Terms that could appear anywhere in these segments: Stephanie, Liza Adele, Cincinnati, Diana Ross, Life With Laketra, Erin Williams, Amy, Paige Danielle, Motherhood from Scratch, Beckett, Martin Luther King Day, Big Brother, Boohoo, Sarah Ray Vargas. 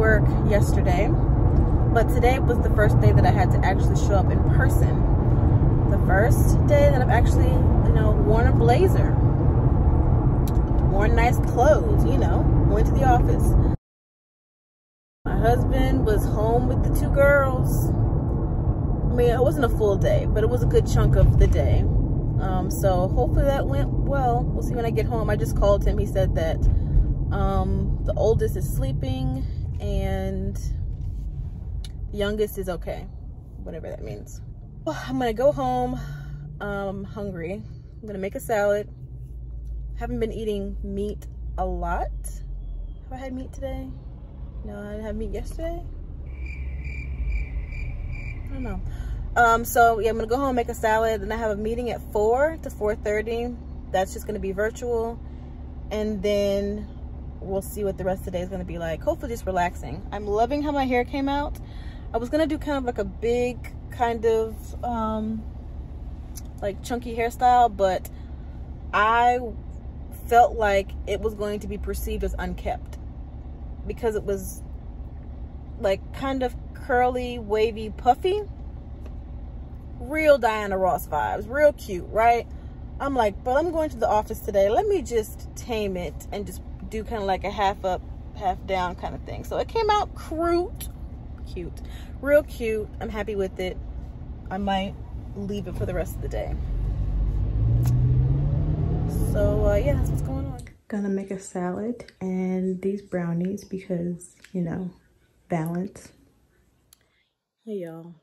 work yesterday, but today was the first day that I had to actually show up in person. The first day that I've actually, worn a blazer, worn nice clothes, went to the office. My husband was home with the two girls. I mean, it wasn't a full day, but it was a good chunk of the day. So hopefully that went well. We'll see when I get home. I just called him. He said that the oldest is sleeping and the youngest is okay, whatever that means. Well, I'm gonna go home. I'm hungry. I'm gonna make a salad. Haven't been eating meat a lot. Have I had meat today? No, I didn't have meat yesterday. I don't know. So yeah, I'm gonna go home, make a salad, and I have a meeting at 4 to 4:30. That's just gonna be virtual, and then we'll see what the rest of the day is gonna be like. Hopefully just relaxing. I'm loving how my hair came out. I was gonna do kind of like a big kind of like chunky hairstyle, but I felt like it was going to be perceived as unkempt because it was like kind of curly, wavy, puffy. Real Diana Ross vibes, real cute, right? I'm like, but I'm going to the office today. Let me just tame it and just do kind of like a half up, half down kind of thing. So it came out cute, real cute. I'm happy with it. I might leave it for the rest of the day. So yeah, that's what's going on. Gonna make a salad and these brownies because, balance. Hey y'all.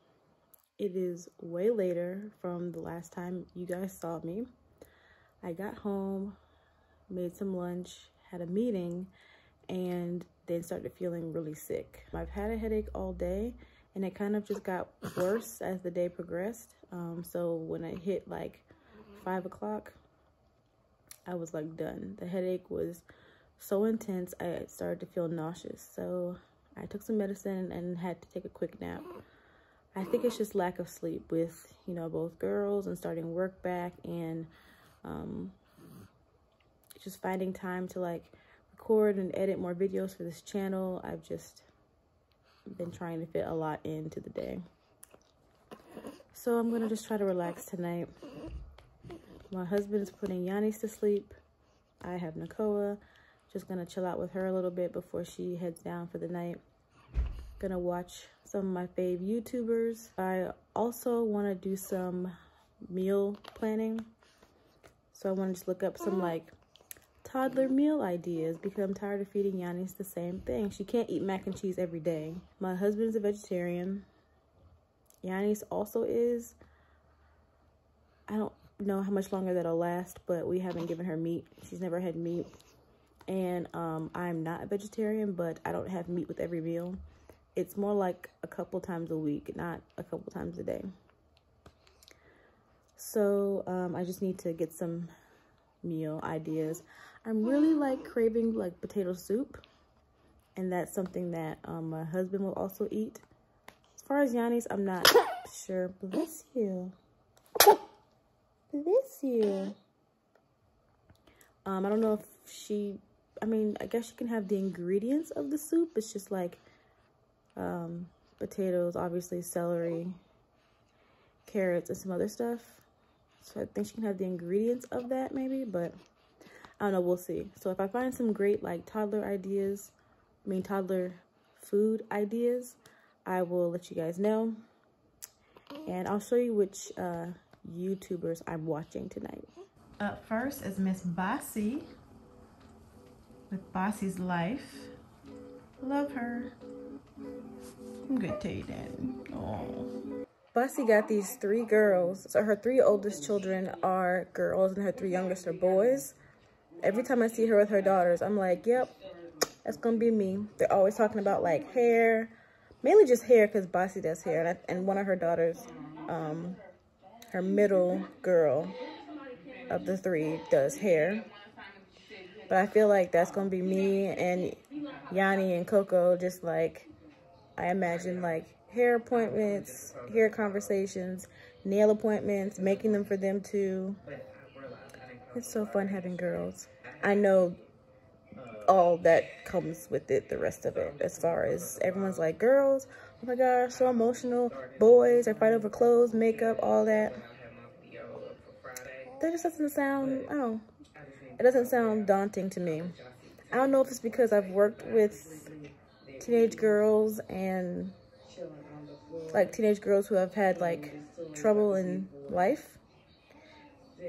It is way later from the last time you guys saw me. I got home, made some lunch, had a meeting, and then started feeling really sick. I've had a headache all day, and it kind of just got worse as the day progressed. So when it hit like 5 o'clock, I was like done. The headache was so intense, I started to feel nauseous. So I took some medicine and had to take a quick nap. I think it's just lack of sleep with, both girls and starting work back and just finding time to like record and edit more videos for this channel. I've just been trying to fit a lot into the day. So I'm going to just try to relax tonight. My husband is putting Yannis to sleep. I have Nakoa. Just going to chill out with her a little bit before she heads down for the night. Gonna watch some of my fave YouTubers. I also want to do some meal planning, so I want to just look up some like toddler meal ideas because I'm tired of feeding Yannis the same thing. She can't eat mac and cheese every day. My husband's a vegetarian. Yannis also is. I don't know how much longer that'll last, but we haven't given her meat. She's never had meat, and I'm not a vegetarian, but I don't have meat with every meal. It's more like a couple times a week, not a couple times a day. So I just need to get some meal ideas. I'm really like craving like potato soup, and that's something that my husband will also eat. As far as Yannis, I'm not sure. Bless you. Bless you. I don't know if she, I guess she can have the ingredients of the soup. It's just like potatoes, obviously, celery, carrots, and some other stuff. So I think she can have the ingredients of that maybe, but I don't know, we'll see. So if I find some great like toddler food ideas, I will let you guys know. And I'll show you which YouTubers I'm watching tonight. Up first is Miss Bossy with Bossy's Life. Love her. I'm gonna tell you that. Aww. Bossy got these three girls. So her three oldest children are girls and her three youngest are boys. Every time I see her with her daughters, I'm like, yep, that's gonna be me. They're always talking about like hair, mainly just hair because Bossy does hair. And one of her daughters, her middle girl of the three, does hair. But I feel like that's gonna be me and Yanni and Coco, just like, I imagine like hair appointments, hair conversations, nail appointments, making them for them too. It's so fun having girls. I know all that comes with it, the rest of it, as far as everyone's like, girls, oh my gosh, so emotional, boys, they fight over clothes, makeup, all that. That just doesn't sound, I don't know, it doesn't sound daunting to me. I don't know if it's because I've worked with teenage girls and like teenage girls who have had like trouble in life.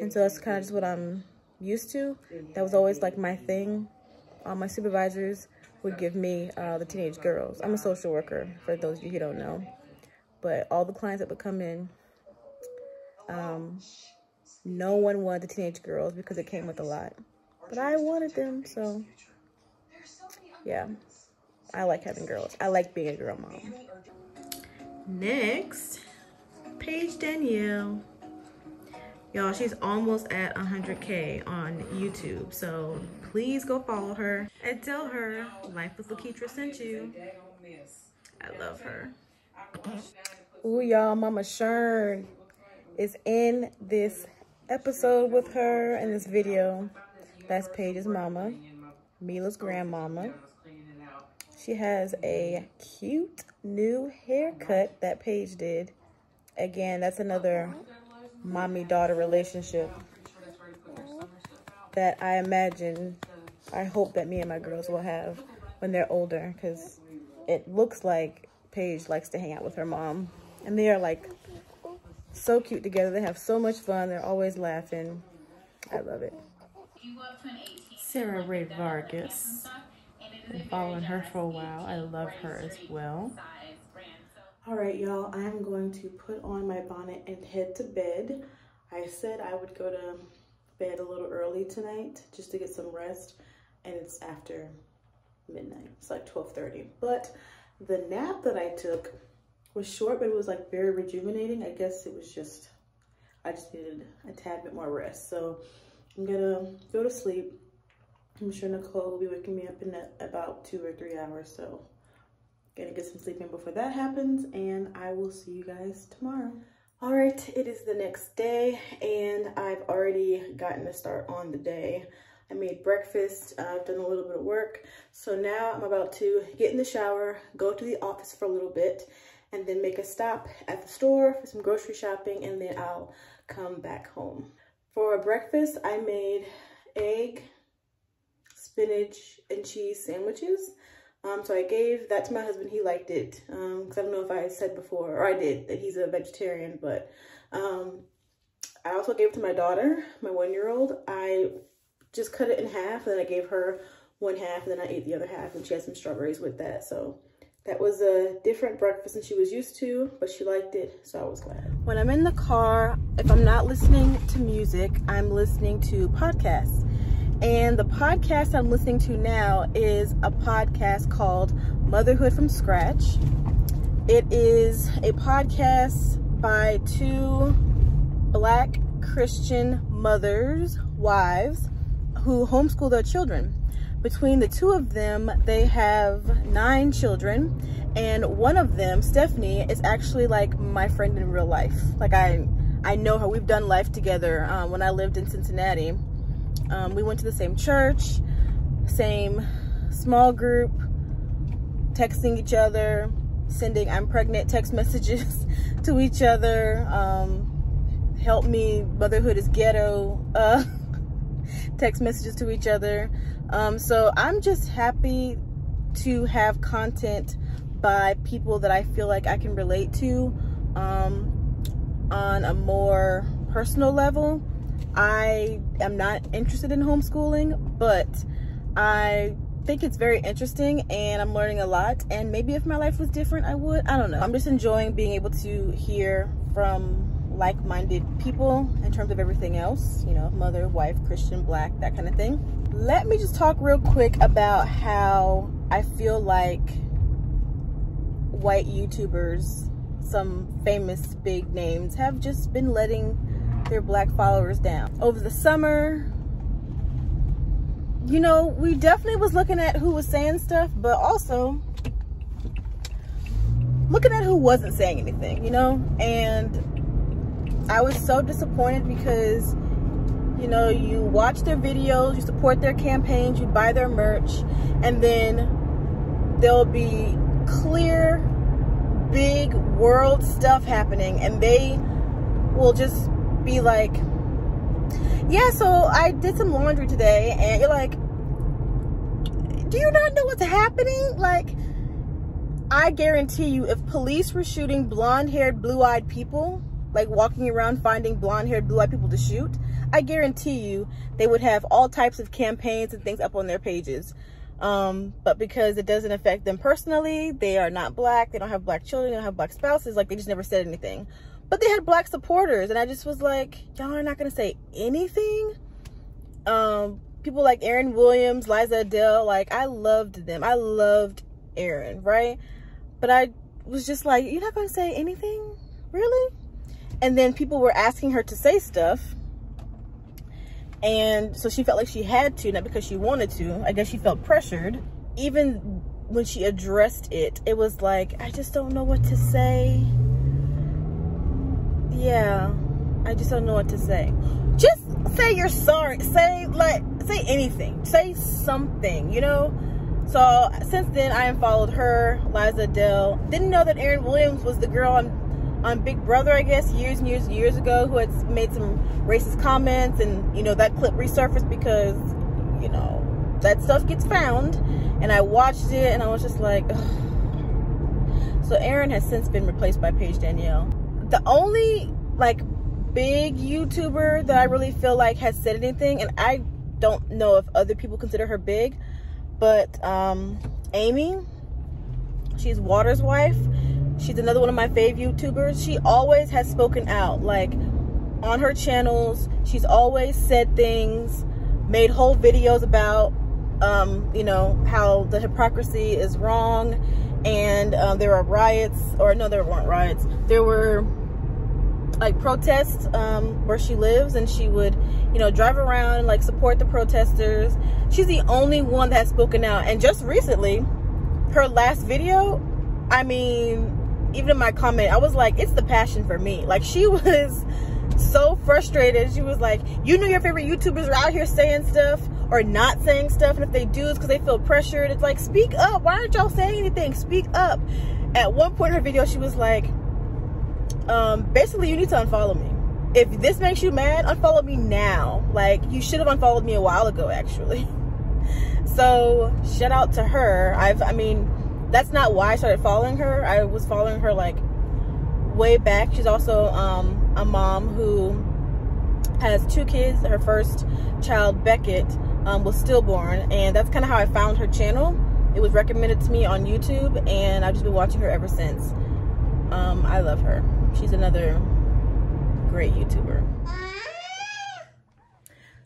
And so that's kind of just what I'm used to. That was always like my thing. My supervisors would give me the teenage girls. I'm a social worker, for those of you who don't know. But all the clients that would come in, no one wanted the teenage girls because it came with a lot. But I wanted them, so yeah. I like having girls. I like being a girl mom. Next, Paige Danielle. Y'all, she's almost at 100K on YouTube, so please go follow her and tell her Life with Laketra sent you. I love her. Ooh, y'all, Mama Shern is in this episode with her in this video. That's Paige's mama, Mila's grandmama. She has a cute new haircut that Paige did. Again, that's another mommy-daughter relationship that I imagine, I hope that me and my girls will have when they're older, because it looks like Paige likes to hang out with her mom. And they are like so cute together. They have so much fun. They're always laughing. I love it. Sarah Ray Vargas, been following her for a while. I love her as well. All right, y'all, I'm going to put on my bonnet and head to bed. I said I would go to bed a little early tonight just to get some rest, and it's after midnight. It's like 12:30, but the nap that I took was short, but it was like very rejuvenating. I guess it was just, I just needed a tad bit more rest. So I'm gonna go to sleep. I'm sure Nicole will be waking me up in about 2 or 3 hours, so gonna get some sleep in before that happens, and I will see you guys tomorrow. All right, it is the next day, and I've already gotten a start on the day. I made breakfast, I've done a little bit of work, so now I'm about to get in the shower, go to the office for a little bit, and then make a stop at the store for some grocery shopping, and then I'll come back home. For breakfast, I made egg, spinach and cheese sandwiches. So I gave that to my husband. He liked it. Because I don't know if I said before, or I did, that he's a vegetarian, but I also gave it to my daughter, my 1-year-old. I just cut it in half, and then I gave her one half, and then I ate the other half, and she had some strawberries with that. So that was a different breakfast than she was used to, but she liked it, so I was glad. When I'm in the car, if I'm not listening to music, I'm listening to podcasts. And the podcast I'm listening to now is a podcast called Motherhood from Scratch. It is a podcast by 2 Black Christian mothers, wives, who homeschool their children. Between the 2 of them, they have 9 children, and one of them, Stephanie, is actually like my friend in real life. Like I know her. We've done life together when I lived in Cincinnati. We went to the same church, same small group, texting each other, sending I'm pregnant text messages to each other, help me, motherhood is ghetto, text messages to each other. So I'm just happy to have content by people that I feel like I can relate to on a more personal level. I am not interested in homeschooling, but I think it's very interesting and I'm learning a lot, and maybe if my life was different, I would. I don't know. I'm just enjoying being able to hear from like-minded people in terms of everything else, you know, mother, wife, Christian, Black, that kind of thing. Let me just talk real quick about how I feel like white YouTubers, some famous big names, have just been letting their Black followers down. Over the summer, you know, we definitely was looking at who was saying stuff, but also looking at who wasn't saying anything, you know? And I was so disappointed because you know, you watch their videos, you support their campaigns, you buy their merch, and then there'll be clear, big world stuff happening, and they will just be like, yeah, so I did some laundry today, and you're like, do you not know what's happening? Like, I guarantee you, if police were shooting blonde-haired, blue-eyed people, like walking around finding blonde-haired, blue-eyed people to shoot, I guarantee you they would have all types of campaigns and things up on their pages. But because it doesn't affect them personally, they are not black, they don't have black children, they don't have black spouses, like, they just never said anything. But they had black supporters, and I just was like, y'all are not gonna say anything? People like Erin Williams, Liza Adele, like, I loved them. I loved Erin, right? But I was just like, you're not gonna say anything? Really? And then people were asking her to say stuff, and so she felt like she had to, not because she wanted to. I guess she felt pressured. Even when she addressed it, it was like, I just don't know what to say. Yeah, I just don't know what to say. Just say you're sorry. Say, like, say anything. Say something, you know? So since then, I unfollowed her, Liza Adele. Didn't know that Erin Williams was the girl on Big Brother, I guess, years and years and years ago, who had made some racist comments, and, you know, that clip resurfaced because, you know, that stuff gets found, and I watched it, and I was just like, ugh. So Erin has since been replaced by Paige Danielle. The only, like, big YouTuber that I really feel like has said anything, and I don't know if other people consider her big, but Amy, she's Water's wife. She's another one of my fave YouTubers. She always has spoken out, like, on her channels. She's always said things, made whole videos about, you know, how the hypocrisy is wrong, and there were riots, or no, there weren't riots. There were, like, protests where she lives, and she would, you know, drive around and, like, support the protesters. She's the only one that has spoken out. And just recently, her last video, I mean, even in my comment, I was like, it's the passion for me. Like, she was so frustrated. She was like, you know, your favorite YouTubers are out here saying stuff or not saying stuff, and if they do, it's because they feel pressured. It's like, speak up. Why aren't y'all saying anything? Speak up. At one point in her video, she was like, basically, you need to unfollow me. If this makes you mad, unfollow me now. Like, you should have unfollowed me a while ago, actually. So shout out to her. I mean, that's not why I started following her. I was following her, like, way back. She's also a mom who has 2 kids. Her first child, Beckett, was stillborn, and that's kind of how I found her channel. It was recommended to me on YouTube, and I've just been watching her ever since. I love her. She's another great YouTuber.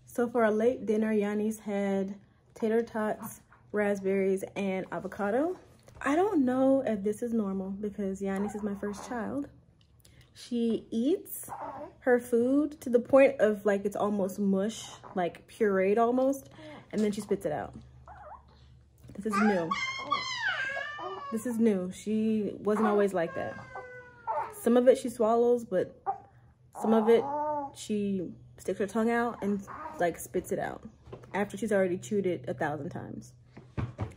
So for a late dinner, Yanni's had tater tots, raspberries, and avocado. I don't know if this is normal because Yannis is my first child. She eats her food to the point of, like, it's almost mush, like pureed almost, and then she spits it out. This is new. This is new. She wasn't always like that. Some of it she swallows, but some of it she sticks her tongue out and, like, spits it out after she's already chewed it 1,000 times.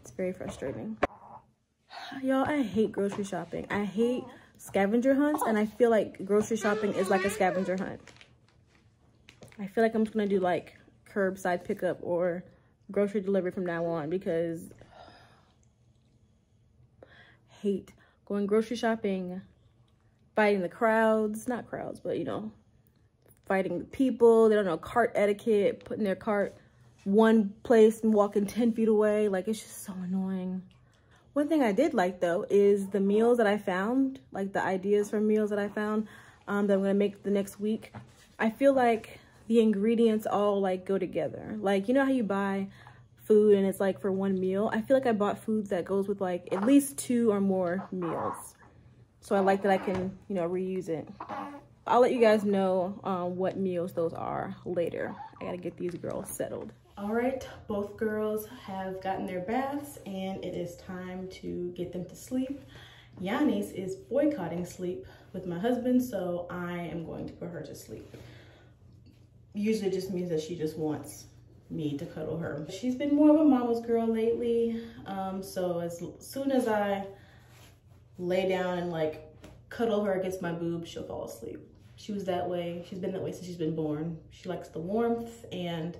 It's very frustrating. Y'all, I hate grocery shopping. I hate scavenger hunts, and I feel like grocery shopping is like a scavenger hunt. I feel like I'm just gonna do, like, curbside pickup or grocery delivery from now on, because I hate going grocery shopping, fighting the crowds, not crowds, but, you know, fighting the people. They don't know cart etiquette, putting their cart one place and walking 10 feet away. Like, it's just so annoying. One thing I did like, though, is the meals that I found, like the ideas for meals that I found that I'm gonna make the next week. I feel like the ingredients all, like, go together. Like, you know how you buy food and it's, like, for one meal? I feel like I bought foods that goes with, like, at least 2 or more meals. So I like that I can, you know, reuse it. I'll let you guys know what meals those are later. I gotta get these girls settled. All right, both girls have gotten their baths, and it is time to get them to sleep. Yannis is boycotting sleep with my husband, so I am going to put her to sleep. usually just means that she just wants me to cuddle her. She's been more of a mama's girl lately. So as soon as I lay down and like cuddle her against my boob, she'll fall asleep. She was that way. She's been that way since she's been born. She likes the warmth, and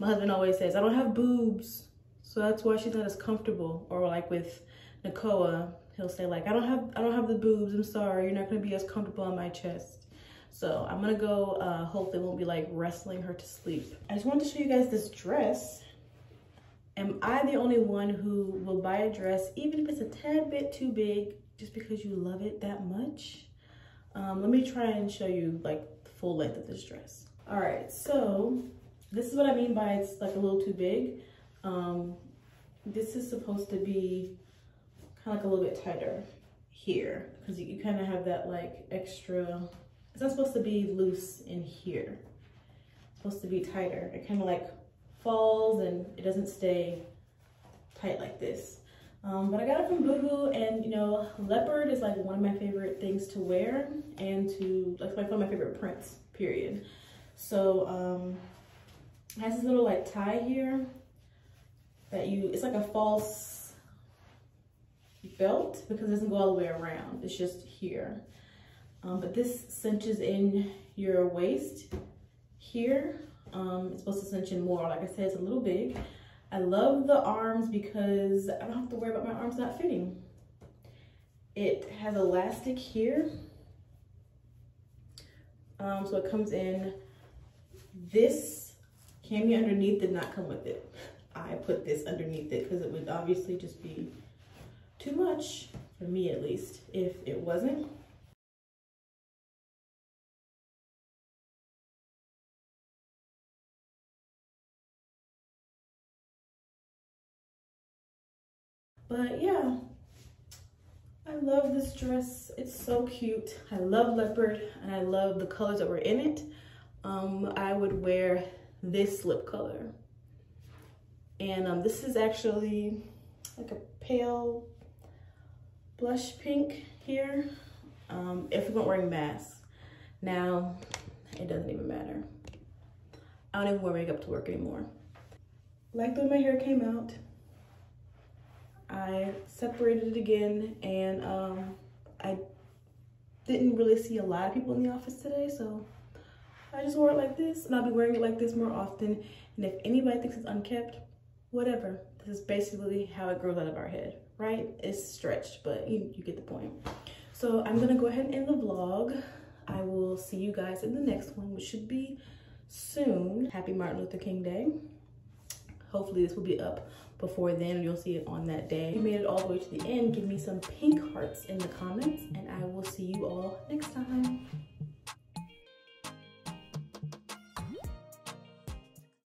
my husband always says, I don't have boobs. So that's why she's not as comfortable. Or like with Nakoa, he'll say like, I don't have the boobs, I'm sorry. You're not gonna be as comfortable on my chest. So I'm gonna go, hopefully won't be like wrestling her to sleep. I just wanted to show you guys this dress. Am I the only one who will buy a dress, even if it's a tad bit too big, just because you love it that much? Let me try and show you like the full length of this dress. All right, so this is what I mean by it's like a little too big. This is supposed to be kind of like a little bit tighter here, because you kind of have that like extra, it's not supposed to be loose in here. It's supposed to be tighter. It kind of like falls and it doesn't stay tight like this. But I got it from Boohoo, and you know, leopard is like one of my favorite things to wear, and to like one of my favorite prints, period. So it has this little like tie here that it's like a false belt because it doesn't go all the way around, it's just here. But this cinches in your waist here. It's supposed to cinch in more. Like I said, it's a little big. I love the arms because I don't have to worry about my arms not fitting. It has elastic here. So it comes in. This cami underneath did not come with it. I put this underneath it because it would obviously just be too much, for me at least, if it wasn't. But yeah, I love this dress. It's so cute. I love leopard, and I love the colors that were in it. I would wear this slip color. And this is actually like a pale blush pink here. If we weren't wearing masks. Now, it doesn't even matter. I don't even wear makeup to work anymore. Like the way my hair came out. I separated it again, and I didn't really see a lot of people in the office today, so I just wore it like this, and I'll be wearing it like this more often. And if anybody thinks it's unkempt, whatever. This is basically how it grows out of our head, right? It's stretched, but you get the point. So I'm gonna go ahead and end the vlog. I will see you guys in the next one, which should be soon. Happy Martin Luther King Day. Hopefully this will be up before then. You'll see it on that day. If you made it all the way to the end, give me some pink hearts in the comments, and I will see you all next time.